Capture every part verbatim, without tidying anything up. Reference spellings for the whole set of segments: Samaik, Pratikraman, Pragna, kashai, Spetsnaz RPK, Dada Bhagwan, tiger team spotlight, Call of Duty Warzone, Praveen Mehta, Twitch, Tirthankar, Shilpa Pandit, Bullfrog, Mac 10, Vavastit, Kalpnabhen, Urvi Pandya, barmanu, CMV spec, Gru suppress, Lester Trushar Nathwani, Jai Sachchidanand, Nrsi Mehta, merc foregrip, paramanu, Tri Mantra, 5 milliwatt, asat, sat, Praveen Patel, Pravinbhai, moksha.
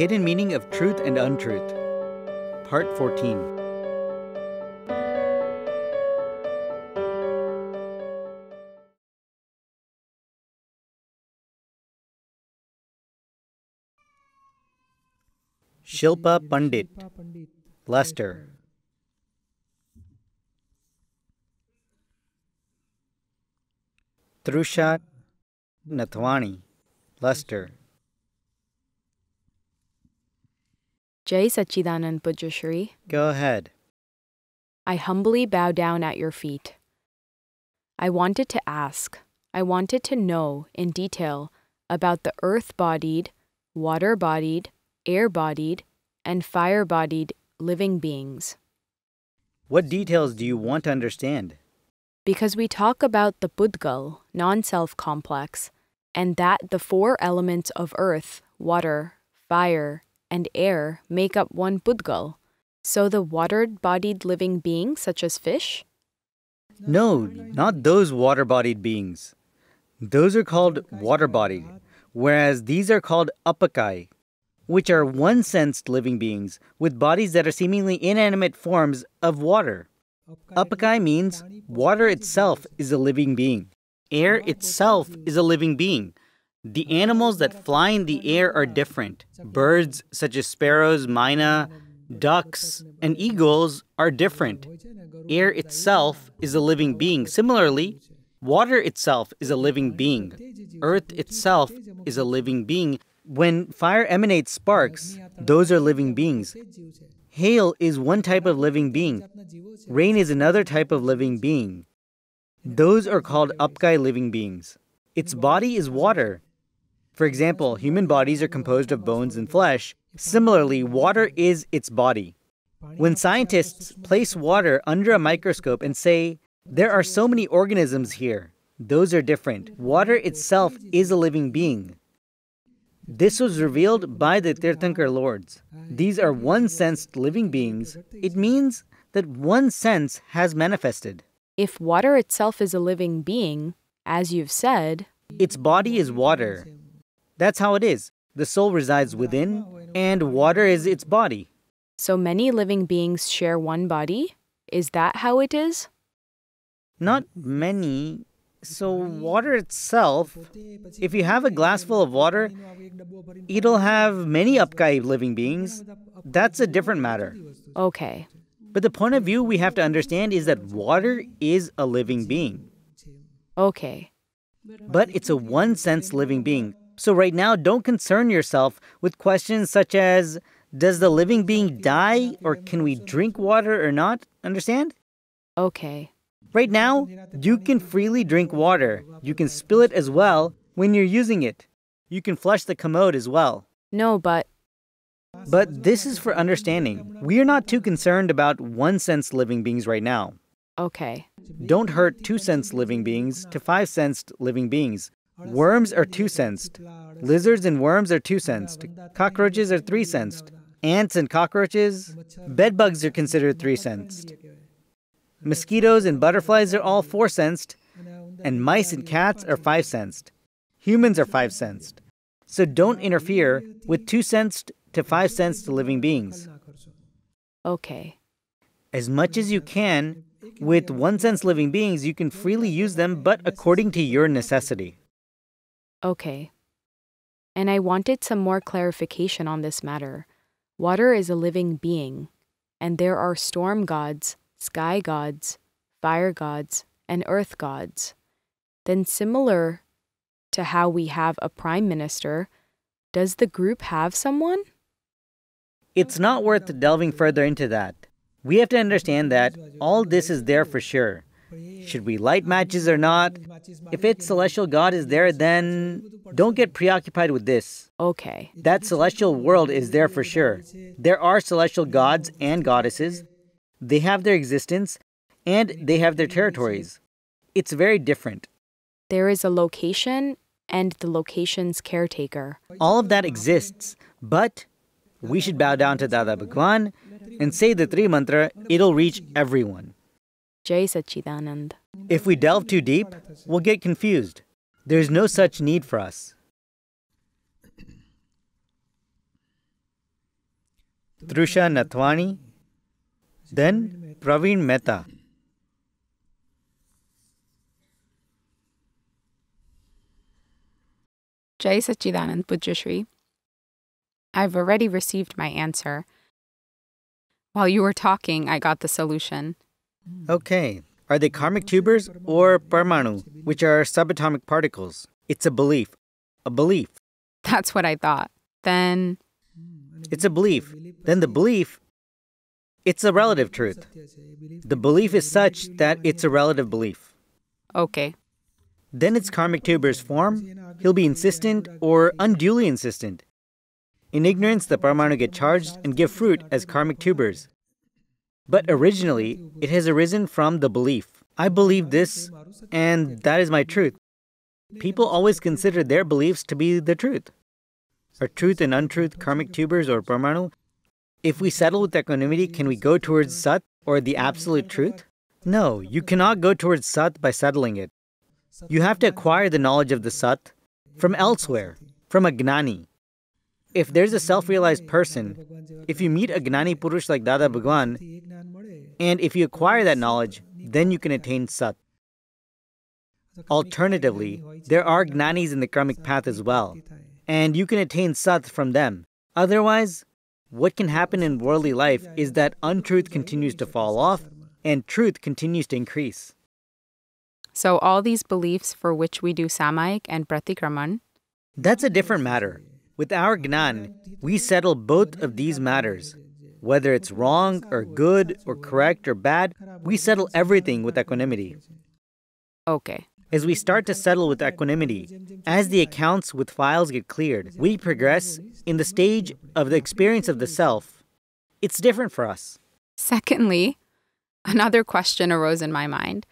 Hidden Meaning of Truth and Untruth, Part fourteen. Shilpa Pandit, Lester. Trushar Nathwani, Lester. Jai Sachchidanand, Pujyashri. Go ahead. I humbly bow down at your feet. I wanted to ask, I wanted to know in detail about the earth-bodied, water-bodied, air-bodied, and fire-bodied living beings. What details do you want to understand? Because we talk about the pudgal, non-self complex, and that the four elements of earth, water, fire, and air make up one pudgal. So the water-bodied living beings such as fish? No, not those water-bodied beings. Those are called water-bodied, whereas these are called apakai, which are one-sensed living beings with bodies that are seemingly inanimate forms of water. Apakai means water itself is a living being. Air itself is a living being. The animals that fly in the air are different. Birds such as sparrows, mina, ducks, and eagles are different. Air itself is a living being. Similarly, water itself is a living being. Earth itself is a living being. When fire emanates sparks, those are living beings. Hail is one type of living being. Rain is another type of living being. Those are called apakai living beings. Its body is water. For example, human bodies are composed of bones and flesh. Similarly, water is its body. When scientists place water under a microscope and say, there are so many organisms here, those are different. Water itself is a living being. This was revealed by the Tirthankar lords. These are one-sensed living beings. It means that one sense has manifested. If water itself is a living being, as you've said, its body is water. That's how it is. The soul resides within, and water is its body. So many living beings share one body? Is that how it is? Not many. So water itself, if you have a glass full of water, it'll have many apakai living beings. That's a different matter. Okay. But the point of view we have to understand is that water is a living being. Okay. But it's a one-sense living being. So right now, don't concern yourself with questions such as, does the living being die, or can we drink water or not? Understand? Okay. Right now, you can freely drink water. You can spill it as well when you're using it. You can flush the commode as well. No, but... But this is for understanding. We are not too concerned about one-sense living beings right now. Okay. Don't hurt two-sensed living beings to five-sensed living beings. Worms are two-sensed. Lizards and worms are two-sensed. Cockroaches are three-sensed. Ants and cockroaches, bedbugs are considered three-sensed. Mosquitoes and butterflies are all four-sensed, and mice and cats are five-sensed. Humans are five-sensed. So don't interfere with two-sensed to five-sensed living beings. Okay. As much as you can, with one-sense living beings, you can freely use them, but according to your necessity. Okay. And I wanted some more clarification on this matter. Water is a living being, and there are storm gods, sky gods, fire gods, and earth gods. Then similar to how we have a prime minister, does the group have someone? It's not worth delving further into that. We have to understand that all this is there for sure. Should we light matches or not? If its celestial god is there, then don't get preoccupied with this. Okay. That celestial world is there for sure. There are celestial gods and goddesses. They have their existence, and they have their territories. It's very different. There is a location and the location's caretaker. All of that exists, but we should bow down to Dada Bhagwan and say the Tri Mantra, it'll reach everyone. Jai Sachchidanand. If we delve too deep, we'll get confused. There's no such need for us. Trushar Nathwani, then Praveen Mehta. Jai Sachchidanand, Pujyashri. I've already received my answer. While you were talking, I got the solution. Okay. Are they karmic tubers or barmanu, which are subatomic particles? It's a belief. A belief. That's what I thought. Then... It's a belief. Then the belief... It's a relative truth. The belief is such that it's a relative belief. Okay. Then it's karmic tuber's form. He'll be insistent or unduly insistent. In ignorance, the paramanu get charged and give fruit as karmic tubers. But originally, it has arisen from the belief. I believe this, and that is my truth. People always consider their beliefs to be the truth. Are truth and untruth karmic tubers or paramanu? If we settle with equanimity, can we go towards sat or the absolute truth? No, you cannot go towards sat by settling it. You have to acquire the knowledge of the sat from elsewhere, from a gnani. If there's a self-realized person, if you meet a gnani purush like Dada Bhagwan, and if you acquire that knowledge, then you can attain sat. Alternatively, there are gnanis in the karmic path as well, and you can attain sat from them. Otherwise, what can happen in worldly life is that untruth continues to fall off, and truth continues to increase. So all these beliefs for which we do Samaik and Pratikraman? That's a different matter. With our gnan, we settle both of these matters. Whether it's wrong or good or correct or bad, we settle everything with equanimity. Okay. As we start to settle with equanimity, as the accounts with files get cleared, we progress in the stage of the experience of the self. It's different for us. Secondly, another question arose in my mind.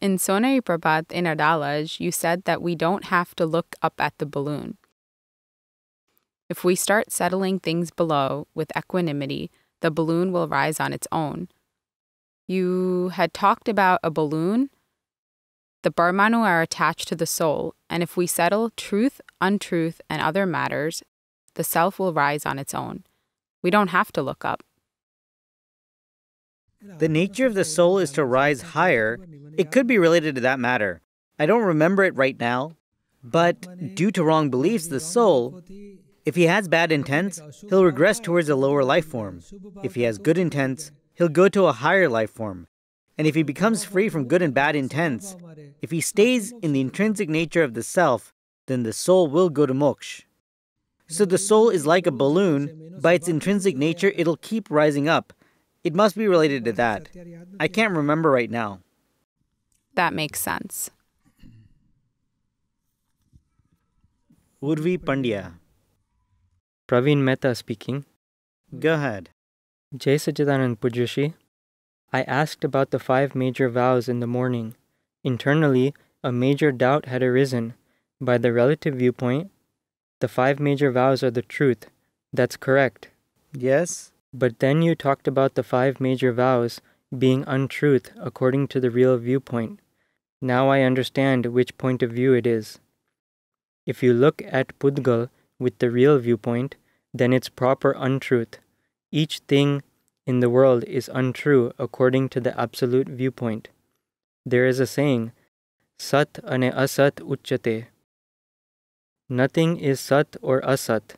In Sona Prabhat in Adalaj, you said that we don't have to look up at the balloon. If we start settling things below with equanimity, the balloon will rise on its own. You had talked about a balloon. The barmanu are attached to the soul, and if we settle truth, untruth, and other matters, the self will rise on its own. We don't have to look up. The nature of the soul is to rise higher. It could be related to that matter. I don't remember it right now, but due to wrong beliefs, the soul, if he has bad intents, he'll regress towards a lower life form. If he has good intents, he'll go to a higher life form. And if he becomes free from good and bad intents, if he stays in the intrinsic nature of the self, then the soul will go to moksha. So the soul is like a balloon. By its intrinsic nature, it'll keep rising up. It must be related to that. I can't remember right now. That makes sense. Urvi Pandya. Praveen Mehta speaking. Go ahead. Jai Sachchidanand Pujyashri. I asked about the five major vows in the morning. Internally, a major doubt had arisen. By the relative viewpoint, the five major vows are the truth. That's correct. Yes. But then you talked about the five major vows being untruth according to the real viewpoint. Now I understand which point of view it is. If you look at pudgal with the real viewpoint, then it's proper untruth. Each thing in the world is untrue according to the absolute viewpoint. There is a saying, sat ane asat ucchate. Nothing is sat or asat,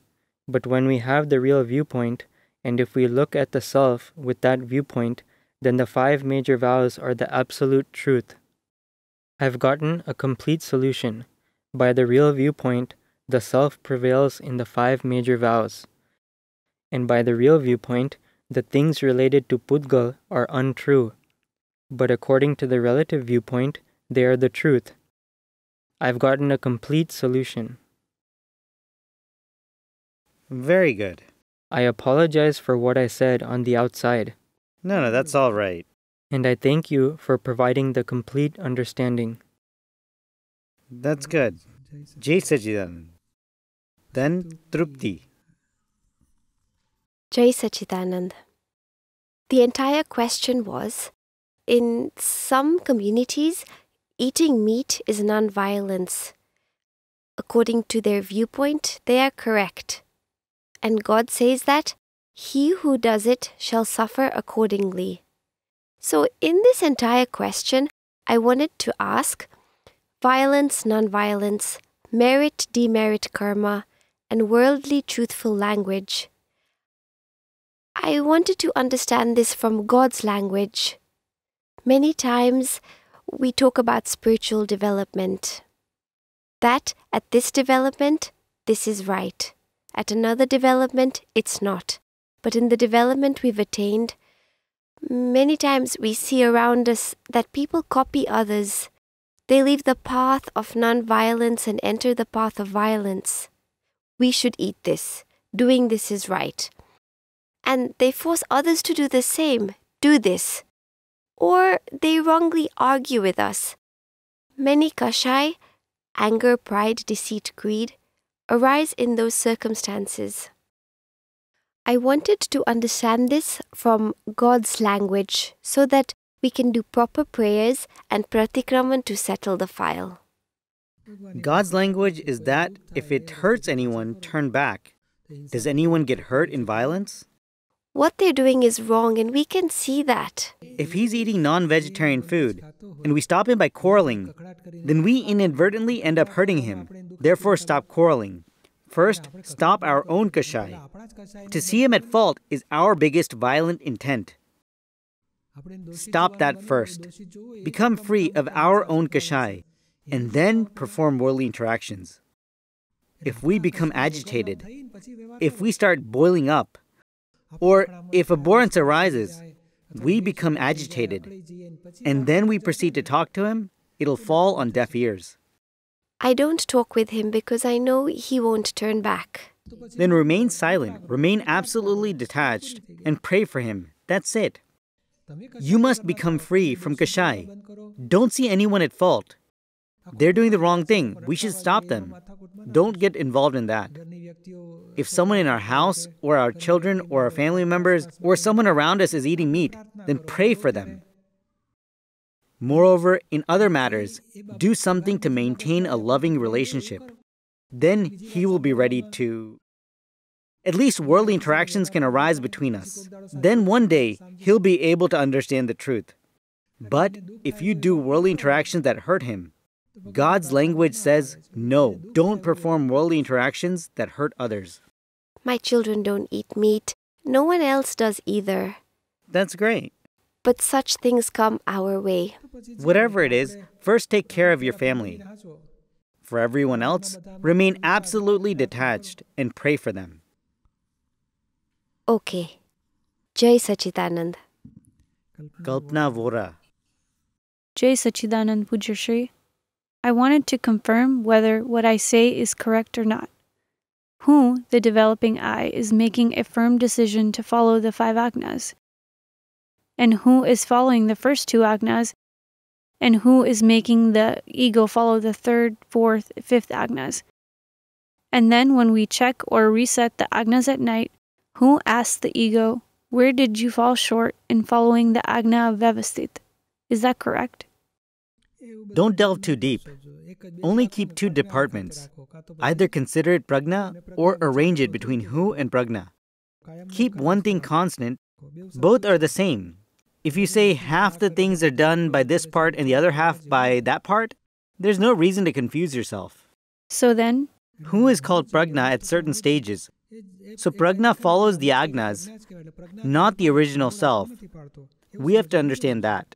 but when we have the real viewpoint, and if we look at the self with that viewpoint, then the five major vows are the absolute truth. I've gotten a complete solution. By the real viewpoint, the self prevails in the five major vows. And by the real viewpoint, the things related to pudgal are untrue. But according to the relative viewpoint, they are the truth. I've gotten a complete solution. Very good. I apologize for what I said on the outside. No, no, that's all right. And I thank you for providing the complete understanding. That's good. Jai Sachchidanand. Then Trupti. Jai Sachchidanand. The entire question was, in some communities, eating meat is non-violence. According to their viewpoint, they are correct. And God says that he who does it shall suffer accordingly. So in this entire question, I wanted to ask violence, non-violence, merit, demerit karma, and worldly truthful language. I wanted to understand this from God's language. Many times we talk about spiritual development. That at this development, this is right. At another development, it's not. But in the development we've attained, many times we see around us that people copy others. They leave the path of non-violence and enter the path of violence. We should eat this. Doing this is right. And they force others to do the same. Do this. Or they wrongly argue with us. Many kashai, anger, pride, deceit, greed, arise in those circumstances. I wanted to understand this from God's language so that we can do proper prayers and pratikraman to settle the file. God's language is that if it hurts anyone, turn back. Does anyone get hurt in violence? What they're doing is wrong and we can see that. If he's eating non-vegetarian food and we stop him by quarreling, then we inadvertently end up hurting him. Therefore, stop quarreling. First, stop our own kashai. To see him at fault is our biggest violent intent. Stop that first. Become free of our own kashai, and then perform worldly interactions. If we become agitated, if we start boiling up, or if abhorrence arises, we become agitated, and then we proceed to talk to him, it'll fall on deaf ears. I don't talk with him because I know he won't turn back. Then remain silent, remain absolutely detached, and pray for him. That's it. You must become free from kashai. Don't see anyone at fault. They're doing the wrong thing. We should stop them. Don't get involved in that. If someone in our house, or our children, or our family members, or someone around us is eating meat, then pray for them. Moreover, in other matters, do something to maintain a loving relationship. Then he will be ready to... At least worldly interactions can arise between us. Then one day, he'll be able to understand the truth. But if you do worldly interactions that hurt him, God's language says, no, don't perform worldly interactions that hurt others. My children don't eat meat. No one else does either. That's great. But such things come our way. Whatever it is, first take care of your family. For everyone else, remain absolutely detached and pray for them. Okay. Jai Sachchidanand. Kalpna Vora. Jai Sachchidanand Pujyashri. I wanted to confirm whether what I say is correct or not. Who, the developing I, is making a firm decision to follow the five agnas? And who is following the first two agnas? And who is making the ego follow the third, fourth, fifth agnas? And then when we check or reset the agnas at night, who asks the ego, where did you fall short in following the agna of Vavastit? Is that correct? Don't delve too deep. Only keep two departments. Either consider it pragna or arrange it between who and pragna. Keep one thing constant. Both are the same. If you say half the things are done by this part and the other half by that part, there's no reason to confuse yourself. So then? Who is called pragna at certain stages. So pragna follows the agnas, not the original self. We have to understand that.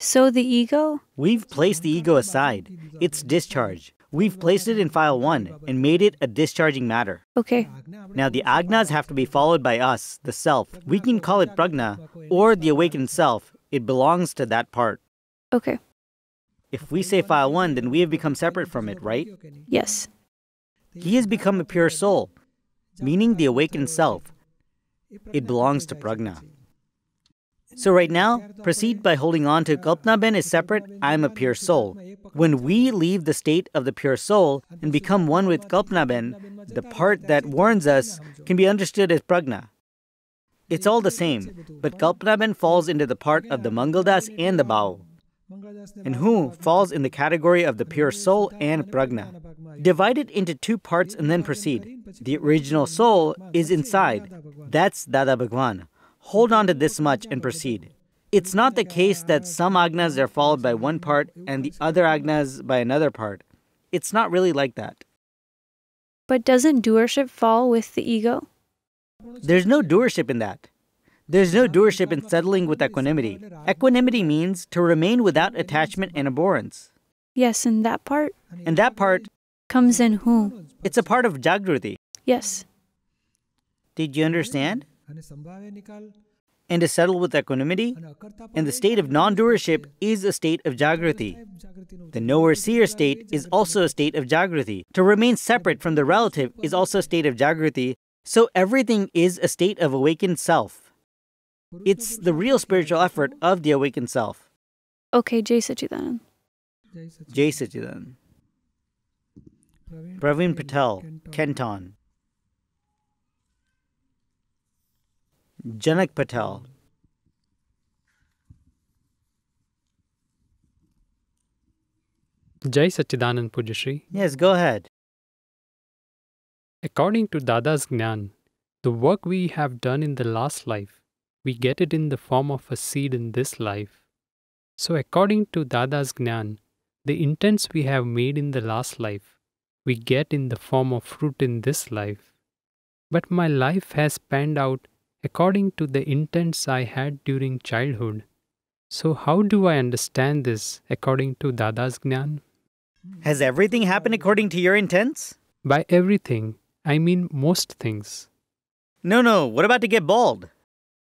So the ego? We've placed the ego aside. It's discharge. We've placed it in file one and made it a discharging matter. Okay. Now the agnas have to be followed by us, the self. We can call it pragna or the awakened self. It belongs to that part. Okay. If we say file one, then we have become separate from it, right? Yes. He has become a pure soul, meaning the awakened self. It belongs to pragna. So right now, proceed by holding on to Kalpnabhen is separate, I am a pure soul. When we leave the state of the pure soul and become one with Kalpnabhen, the part that warns us can be understood as pragna. It's all the same, but Kalpnabhen falls into the part of the Mangaldas and the Bao, and who falls in the category of the pure soul and pragna. Divide it into two parts and then proceed. The original soul is inside. That's Dada Bhagwan. Hold on to this much and proceed. It's not the case that some agnas are followed by one part and the other agnas by another part. It's not really like that. But doesn't doership fall with the ego? There's no doership in that. There's no doership in settling with equanimity. Equanimity means to remain without attachment and abhorrence. Yes, and that part? And that part... comes in who? It's a part of Jagruti. Yes. Did you understand? And to settle with equanimity, and the state of non-doership is a state of Jagruti. The knower-seer state is also a state of Jagruti. To remain separate from the relative is also a state of Jagruti, so everything is a state of awakened self. It's the real spiritual effort of the awakened self. Okay, Jai Sachchidanand. Jai Sachchidanand. Praveen Patel, Kenton. Janak Patel. Jai Sachchidanand Pujyashri. Yes, go ahead. According to Dada's gnan, the work we have done in the last life, we get it in the form of a seed in this life. So according to Dada's gnan, the intents we have made in the last life, we get in the form of fruit in this life. But my life has panned out according to the intents I had during childhood. So how do I understand this according to Dada's gnan? Has everything happened according to your intents? By everything, I mean most things. No, no, what about to get bald?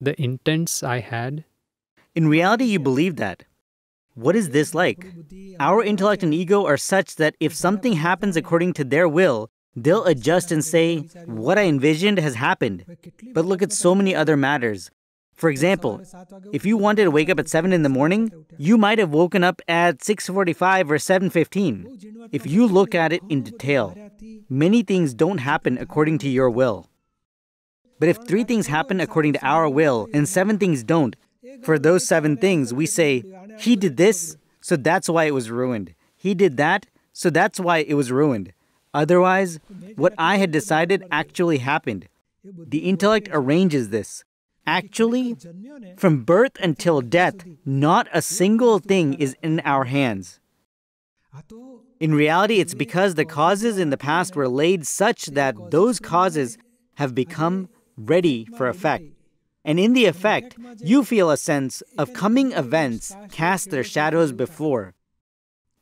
The intents I had. In reality, you believe that. What is this like? Our intellect and ego are such that if something happens according to their will, they'll adjust and say, what I envisioned has happened. But look at so many other matters. For example, if you wanted to wake up at seven in the morning, you might have woken up at six forty-five or seven fifteen. If you look at it in detail, many things don't happen according to your will. But if three things happen according to our will and seven things don't, for those seven things, we say, he did this, so that's why it was ruined. He did that, so that's why it was ruined. Otherwise, what I had decided actually happened. The intellect arranges this. Actually, from birth until death, not a single thing is in our hands. In reality, it's because the causes in the past were laid such that those causes have become ready for effect. And in the effect, you feel a sense of coming events cast their shadows before.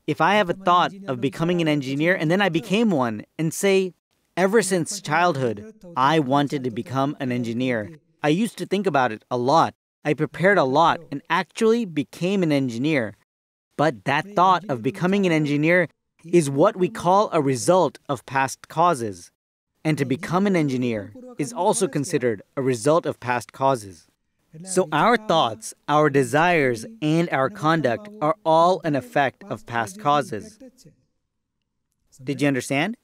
If I have a thought of becoming an engineer and then I became one and say, ever since childhood, I wanted to become an engineer. I used to think about it a lot. I prepared a lot and actually became an engineer. But that thought of becoming an engineer is what we call a result of past causes. And to become an engineer is also considered a result of past causes. So our thoughts, our desires, and our conduct are all an effect of past causes. Did you understand?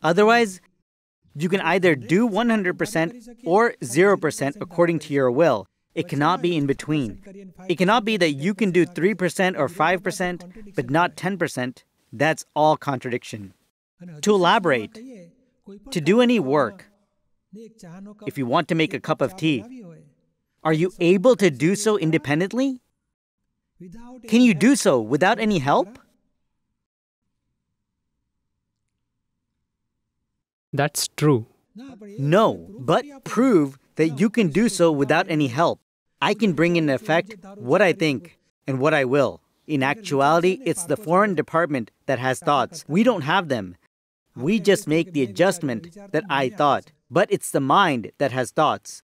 Otherwise, you can either do one hundred percent or zero percent according to your will. It cannot be in between. It cannot be that you can do three percent or five percent, but not ten percent. That's all contradiction. To elaborate, to do any work, if you want to make a cup of tea, are you able to do so independently? Can you do so without any help? That's true. No, but prove that you can do so without any help. I can bring in effect what I think and what I will. In actuality, it's the foreign department that has thoughts. We don't have them. We just make the adjustment that I thought. But it's the mind that has thoughts.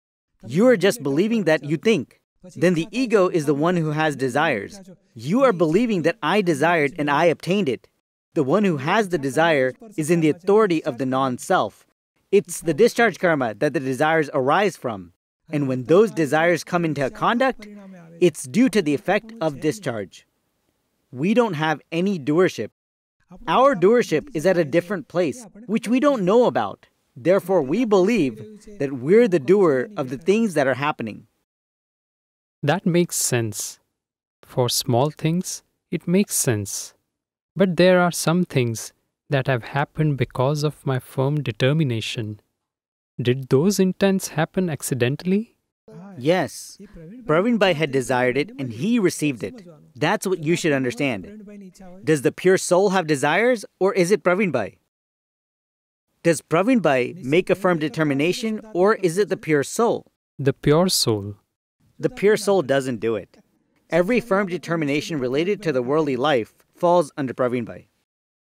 You are just believing that you think. Then the ego is the one who has desires. You are believing that I desired and I obtained it. The one who has the desire is in the authority of the non-self. It's the discharge karma that the desires arise from. And when those desires come into conduct, it's due to the effect of discharge. We don't have any doership. Our doership is at a different place, which we don't know about. Therefore, we believe that we're the doer of the things that are happening. That makes sense. For small things, it makes sense. But there are some things that have happened because of my firm determination. Did those intents happen accidentally? Yes. Pravinbhai had desired it and he received it. That's what you should understand. Does the pure soul have desires or is it Pravinbhai? Does Pravinbhai make a firm determination or is it the pure soul? The pure soul. The pure soul doesn't do it. Every firm determination related to the worldly life falls under Pravinbhai.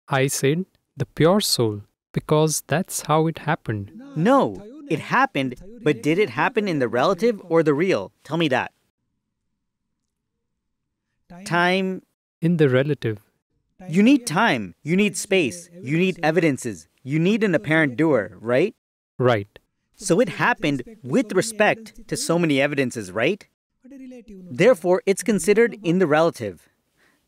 I said the pure soul because that's how it happened. No, it happened, but did it happen in the relative or the real? Tell me that. Time. In the relative. You need time, you need space, you need evidences, you need an apparent doer, right? Right. So it happened with respect to so many evidences, right? Therefore, it's considered in the relative.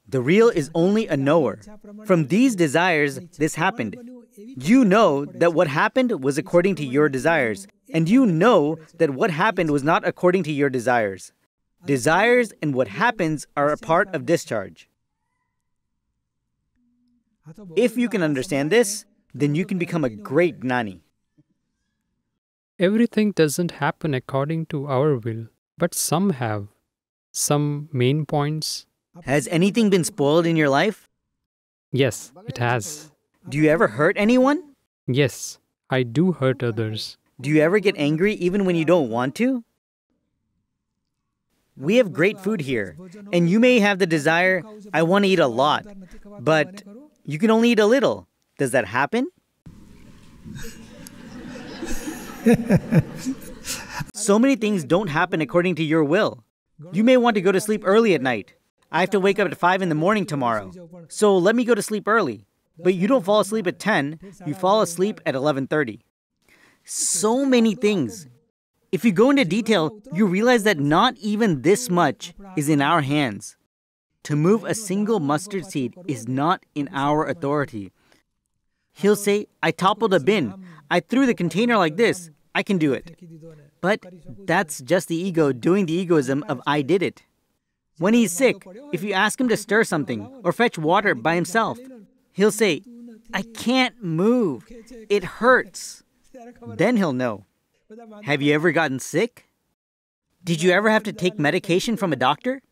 The real is only a knower. From these desires, this happened. You know that what happened was according to your desires, and you know that what happened was not according to your desires. Desires and what happens are a part of discharge. If you can understand this, then you can become a great gnani. Everything doesn't happen according to our will, but some have. Some main points. Has anything been spoiled in your life? Yes, it has. Do you ever hurt anyone? Yes, I do hurt others. Do you ever get angry even when you don't want to? We have great food here, and you may have the desire, I want to eat a lot, but you can only eat a little. Does that happen? So many things don't happen according to your will. You may want to go to sleep early at night. I have to wake up at five in the morning tomorrow, so let me go to sleep early. But you don't fall asleep at ten, you fall asleep at eleven thirty. So many things. If you go into detail, you realize that not even this much is in our hands. To move a single mustard seed is not in our authority. He'll say, I toppled a bin, I threw the container like this, I can do it. But that's just the ego doing the egoism of I did it. When he's sick, if you ask him to stir something or fetch water by himself, he'll say, I can't move, it hurts. Then he'll know. Have you ever gotten sick? Did you ever have to take medication from a doctor?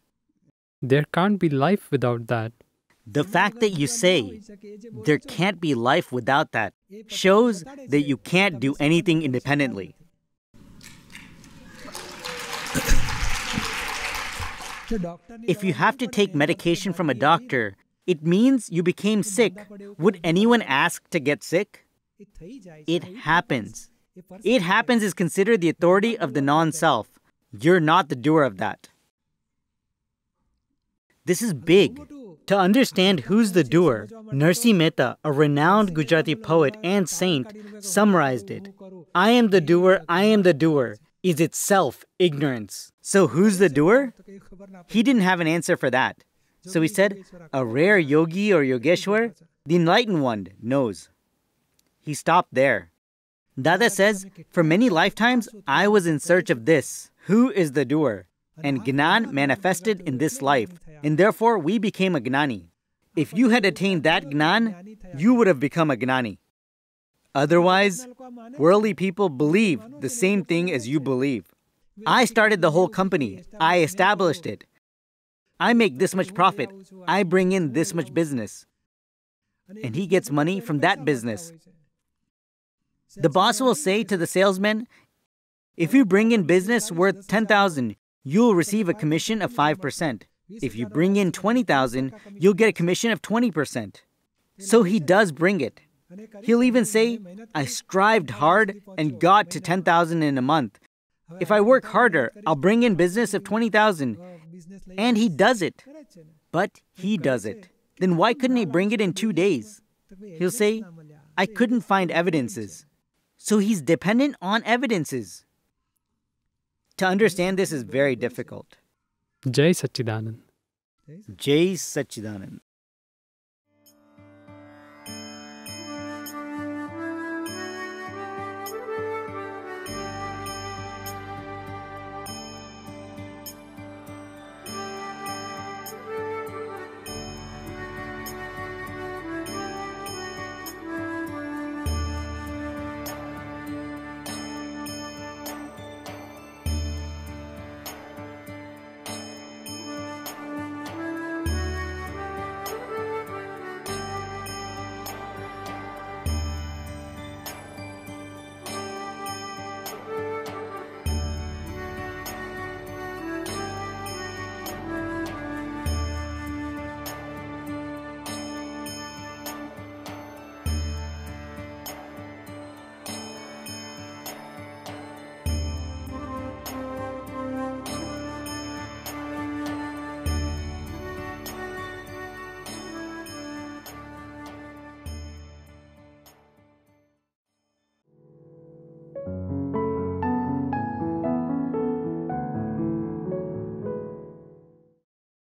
There can't be life without that. The fact that you say, there can't be life without that, shows that you can't do anything independently. If you have to take medication from a doctor, it means you became sick. Would anyone ask to get sick? It happens. It happens is considered the authority of the non-self. You're not the doer of that. This is big. To understand who's the doer, Nrsi Mehta, a renowned Gujarati poet and saint, summarized it. I am the doer, I am the doer. Is itself ignorance. So who's the doer? He didn't have an answer for that. So he said, a rare yogi or yogeshwar, the enlightened one, knows. He stopped there. Dada says, for many lifetimes, I was in search of this. Who is the doer? And gnan manifested in this life, and therefore we became a gnani. If you had attained that gnan, you would have become a gnani. Otherwise, worldly people believe the same thing as you believe. I started the whole company. I established it. I make this much profit. I bring in this much business. And he gets money from that business. The boss will say to the salesman, if you bring in business worth ten thousand dollars, you'll receive a commission of five percent. If you bring in twenty thousand dollars, you'll get a commission of twenty percent. So he does bring it. He'll even say, I strived hard and got to ten thousand dollars in a month. If I work harder, I'll bring in business of twenty thousand dollars. And he does it. But he does it. Then why couldn't he bring it in two days? He'll say, I couldn't find evidences. So he's dependent on evidences. To understand this is very difficult. Jai Sachchidanand. Jai Sachchidanand.